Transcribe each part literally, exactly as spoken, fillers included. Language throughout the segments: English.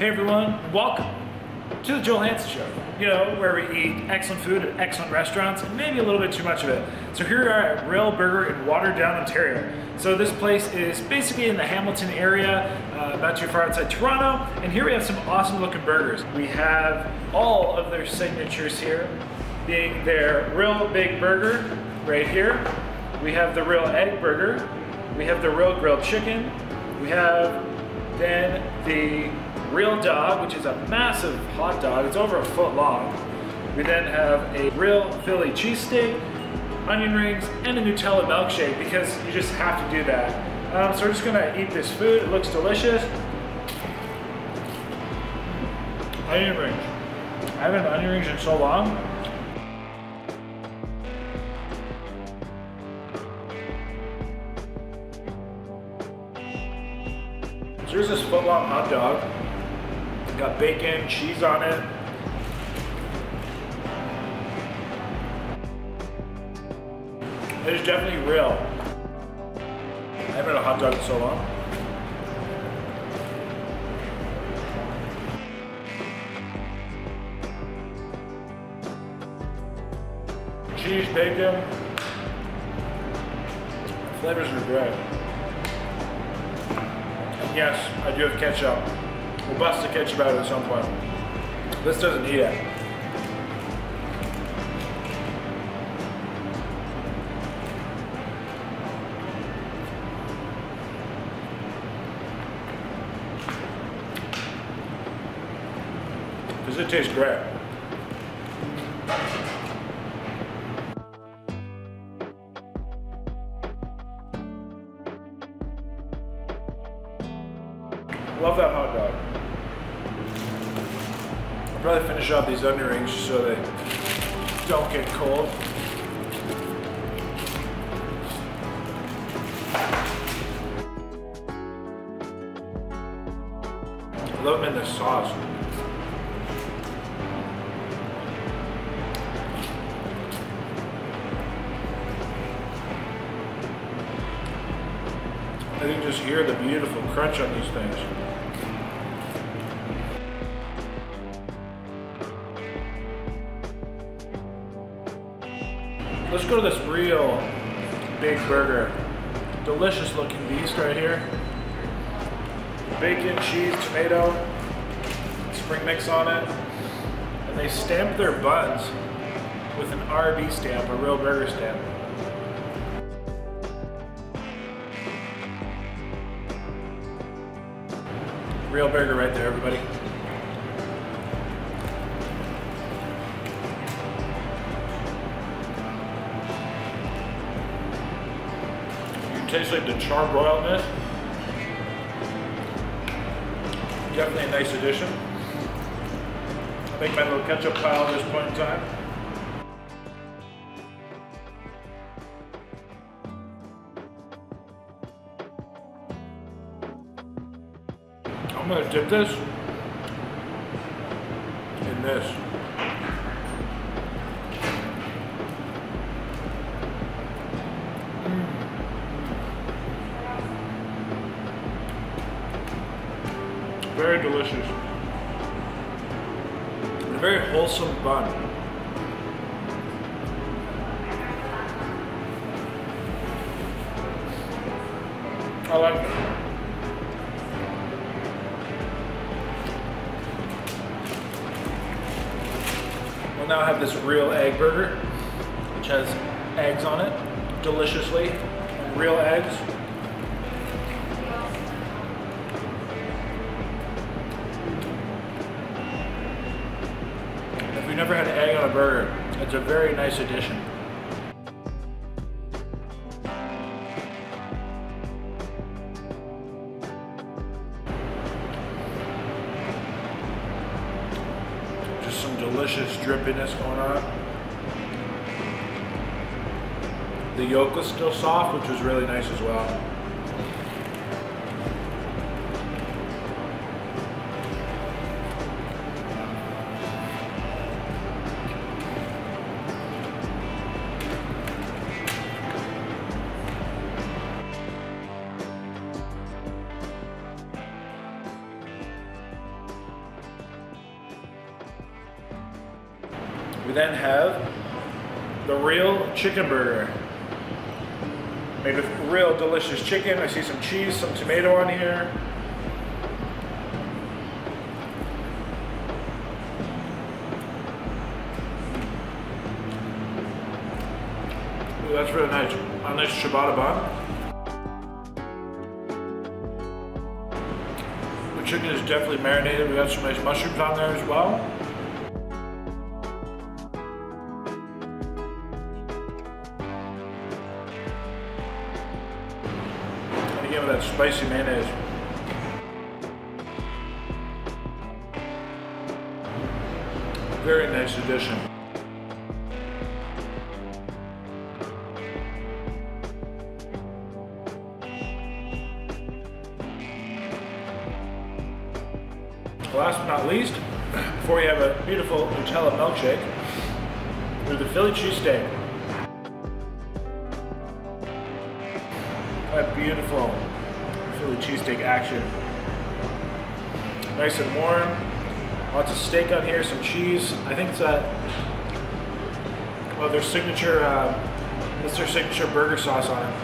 Hey everyone, welcome to the Joel Hansen Show, you know, where we eat excellent food at excellent restaurants and maybe a little bit too much of it. So here we are at Real Burger in Waterdown, Ontario. So this place is basically in the Hamilton area, uh, not too far outside Toronto, and here we have some awesome looking burgers. We have all of their signatures here, being their Real Big Burger right here. We have the Real Egg Burger. We have the Real Grilled Chicken. We have then the Real Dog, which is a massive hot dog. It's over a foot long. We then have a Real Philly cheesesteak, onion rings, and a Nutella milkshake because you just have to do that. Um, so we're just gonna eat this food. It looks delicious. Onion rings. I haven't had onion rings in so long. So here's this foot long hot dog. Got bacon, cheese on it. It is definitely real. I haven't had a hot dog in so long. Cheese, bacon. The flavors are great. And yes, I do have ketchup. We'll bust the ketchup out at some point. This doesn't eat it. Because it tastes great. Love that hot dog. I'll probably finish off these onion rings so they don't get cold. I love them in the sauce. I can just hear the beautiful crunch on these things. Let's go to this Real Big Burger. Delicious looking beast right here. Bacon, cheese, tomato, spring mix on it. And they stamp their buns with an R B stamp, a Real Burger stamp. Real Burger right there, everybody. Tastes like the charbroil in it. Definitely a nice addition. I'll make my little ketchup pile at this point in time. I'm gonna dip this in this. Very delicious. And a very wholesome bun. I like it. One now have this real egg burger, which has eggs on it, deliciously, real eggs. If you've never had an egg on a burger, it's a very nice addition. Some delicious drippiness going on. The yolk was still soft, which was really nice as well. We then have the real chicken burger, made with real delicious chicken. I see some cheese, some tomato on here. Ooh, that's really nice. A nice ciabatta bun. The chicken is definitely marinated. We got some nice mushrooms on there as well. Give it that spicy mayonnaise. Very nice addition. Last but not least, before we have a beautiful Nutella milkshake, we have the Philly cheesesteak. That beautiful Philly cheesesteak action. Nice and warm. Lots of steak on here, some cheese. I think it's a, well, their signature, uh, it's their signature burger sauce on it.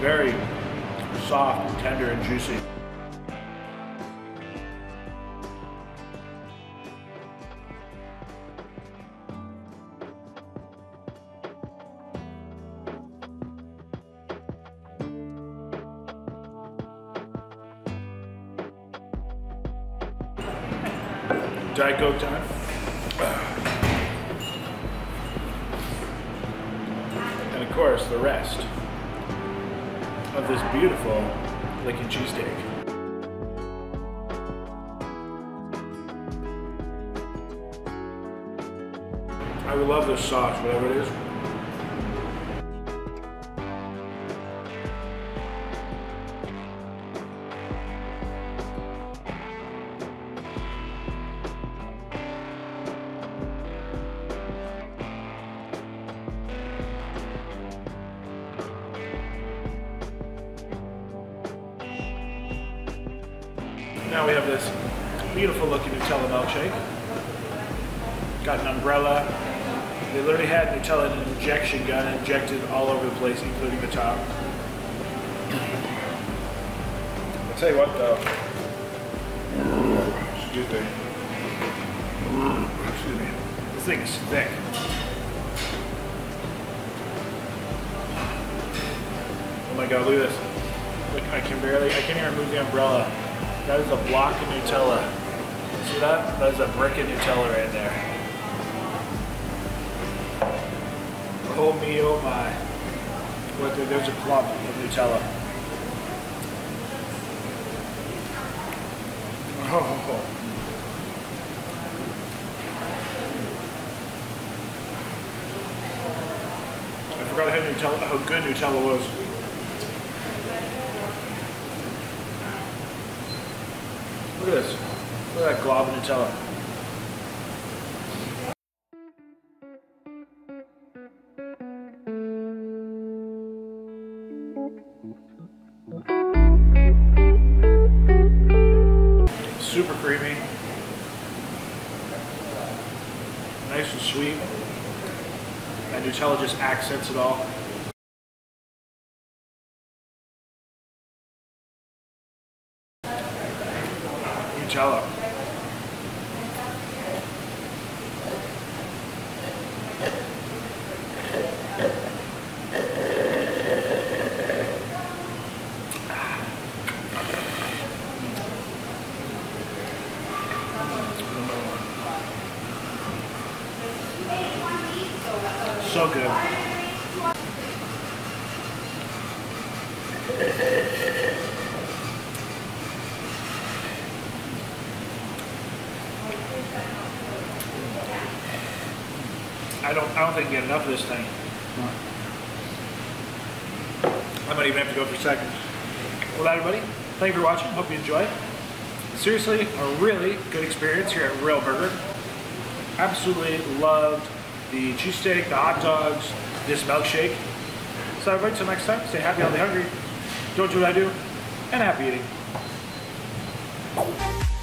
Very soft and tender and juicy. Diet Coke time. And of course, the rest of this beautiful licking cheesesteak. I would love this sauce, whatever it is. Now we have this beautiful looking Nutella milkshake. Got an umbrella. They literally had Nutella in an injection gun injected all over the place, including the top. I'll tell you what though. Excuse me. Excuse me. This thing is thick. Oh my god, look at this. Look, I can barely, I can't even remove the umbrella. That is a block of Nutella. See that? That is a brick of Nutella right there. Oh me, oh my. Look, there's a clump of Nutella. Oh. I forgot how Nutella, how good Nutella was. Look at this. Look at that glob of Nutella. Super creamy. Nice and sweet. And Nutella just accents it all. Nutella. So good. I don't I don't think you get enough of this thing. I might even have to go for seconds. Well, everybody, thank you for watching. Hope you enjoyed. Seriously, a really good experience here at Real Burger. Absolutely loved the cheesesteak, the hot dogs, this milkshake. So everybody, until next time, stay happy, healthy, hungry. Don't do what I do, and happy eating.